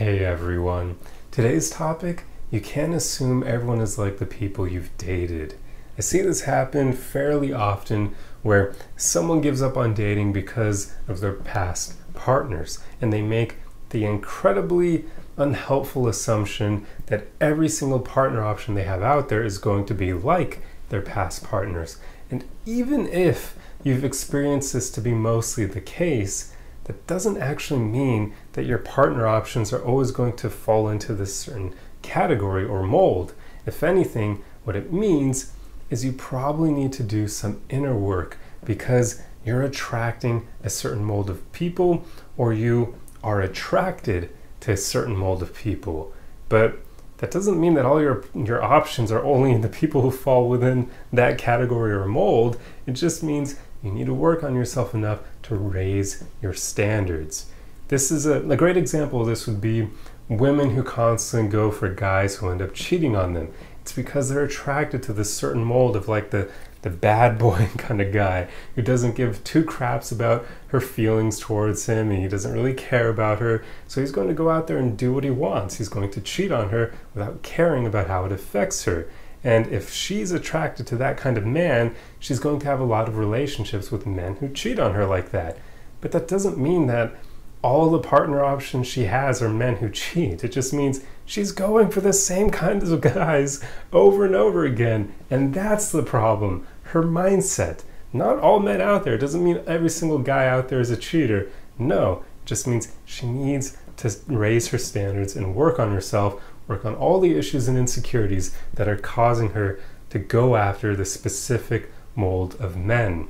Hey everyone. Today's topic, you can't assume everyone is like the people you've dated. I see this happen fairly often where someone gives up on dating because of their past partners and they make the incredibly unhelpful assumption that every single partner option they have out there is going to be like their past partners. And even if you've experienced this to be mostly the case, that doesn't actually mean that your partner options are always going to fall into this certain category or mold. If anything, what it means is you probably need to do some inner work because you're attracting a certain mold of people or you are attracted to a certain mold of people. But that doesn't mean that all your options are only the people who fall within that category or mold. It just means you need to work on yourself enough to raise your standards. This is a great example of this would be women who constantly go for guys who end up cheating on them. It's because they're attracted to this certain mold of like the bad boy kind of guy who doesn't give two craps about her feelings towards him and he doesn't really care about her. So he's going to go out there and do what he wants. He's going to cheat on her without caring about how it affects her. And if she's attracted to that kind of man, she's going to have a lot of relationships with men who cheat on her like that. But that doesn't mean that all the partner options she has are men who cheat. It just means she's going for the same kinds of guys over and over again. And that's the problem, her mindset. Not all men out there. It doesn't mean every single guy out there is a cheater. No, it just means she needs to raise her standards and work on herself, work on all the issues and insecurities that are causing her to go after the specific mold of men.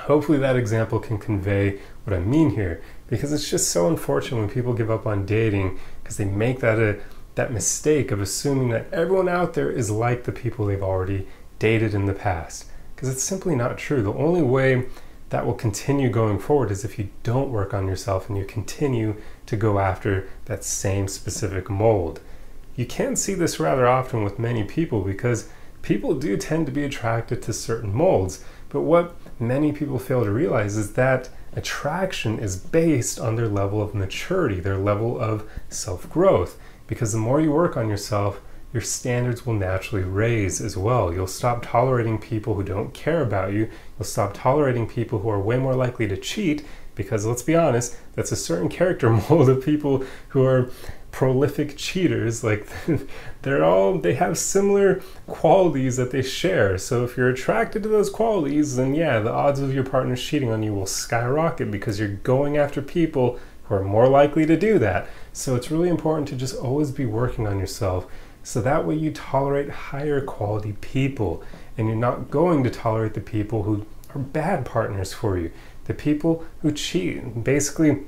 Hopefully that example can convey what I mean here, because it's just so unfortunate when people give up on dating because they make that mistake of assuming that everyone out there is like the people they've already dated in the past, because it's simply not true. The only way that will continue going forward is if you don't work on yourself and you continue to go after that same specific mold. You can see this rather often with many people because people do tend to be attracted to certain molds, but what many people fail to realize is that attraction is based on their level of maturity, their level of self-growth, because the more you work on yourself, your standards will naturally raise as well. You'll stop tolerating people who don't care about you. You'll stop tolerating people who are way more likely to cheat because, let's be honest, that's a certain character mold of people who are prolific cheaters. Like they have similar qualities that they share. So if you're attracted to those qualities, then yeah, the odds of your partner cheating on you will skyrocket because you're going after people who are more likely to do that. So it's really important to just always be working on yourself so that way you tolerate higher quality people and you're not going to tolerate the people who are bad partners for you, the people who cheat. Basically,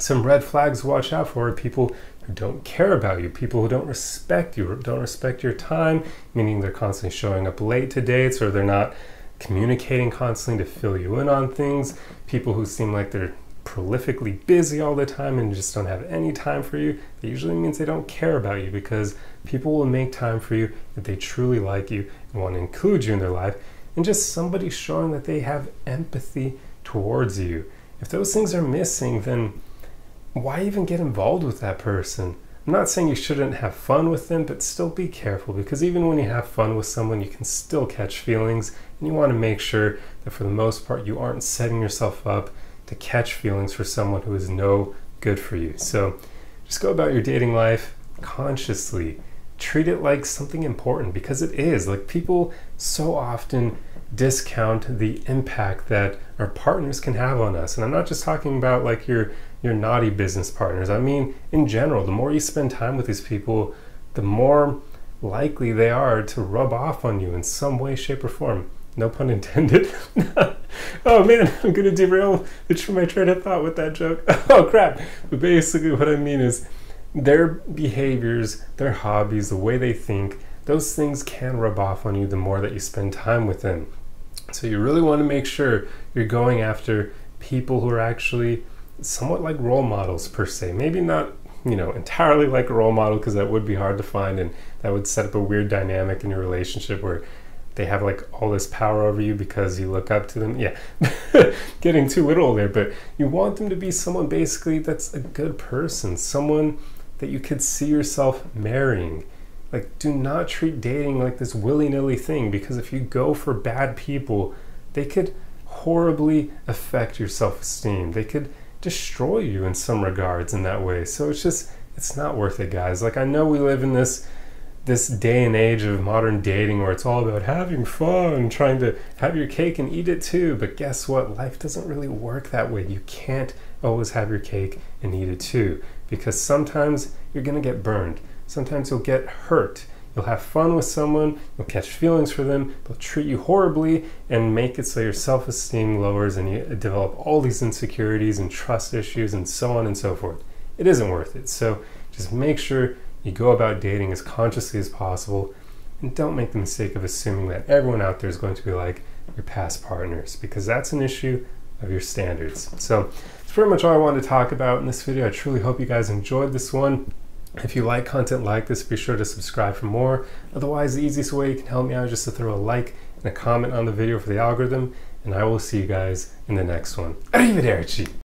some red flags to watch out for are people who don't care about you, people who don't respect you, don't respect your time, meaning they're constantly showing up late to dates or they're not communicating constantly to fill you in on things, people who seem like they're prolifically busy all the time and just don't have any time for you. That usually means they don't care about you because people will make time for you if they truly like you and want to include you in their life, and just somebody showing that they have empathy towards you. If those things are missing, then why even get involved with that person? I'm not saying you shouldn't have fun with them, but still be careful, because even when you have fun with someone, you can still catch feelings, and you want to make sure that for the most part you aren't setting yourself up to catch feelings for someone who is no good for you. So just go about your dating life consciously. Treat it like something important, because it is. Like, people so often discount the impact that our partners can have on us. And I'm not just talking about like your naughty business partners. I mean, in general, the more you spend time with these people, the more likely they are to rub off on you in some way, shape, or form. No pun intended. Oh man, I'm gonna derail my train of thought with that joke. Oh crap. But basically what I mean is their behaviors, their hobbies, the way they think, those things can rub off on you the more that you spend time with them. So you really want to make sure you're going after people who are actually somewhat like role models per se. Maybe not, you know, entirely like a role model, because that would be hard to find and that would set up a weird dynamic in your relationship where they have like all this power over you because you look up to them. Yeah, getting too literal there, but you want them to be someone basically that's a good person, someone that you could see yourself marrying. Like, do not treat dating like this willy-nilly thing, because if you go for bad people, they could horribly affect your self-esteem. They could destroy you in some regards in that way. So it's just, it's not worth it, guys. Like, I know we live in this day and age of modern dating where it's all about having fun, trying to have your cake and eat it too, but guess what? Life doesn't really work that way. You can't always have your cake and eat it too, because sometimes you're gonna get burned. Sometimes you'll get hurt. You'll have fun with someone, you'll catch feelings for them, they'll treat you horribly and make it so your self-esteem lowers and you develop all these insecurities and trust issues and so on and so forth. It isn't worth it. So just make sure you go about dating as consciously as possible, and don't make the mistake of assuming that everyone out there is going to be like your past partners, because that's an issue of your standards. So that's pretty much all I wanted to talk about in this video. I truly hope you guys enjoyed this one. If you like content like this, be sure to subscribe for more. Otherwise, the easiest way you can help me out is just to throw a like and a comment on the video for the algorithm, and I will see you guys in the next one. Arrivederci!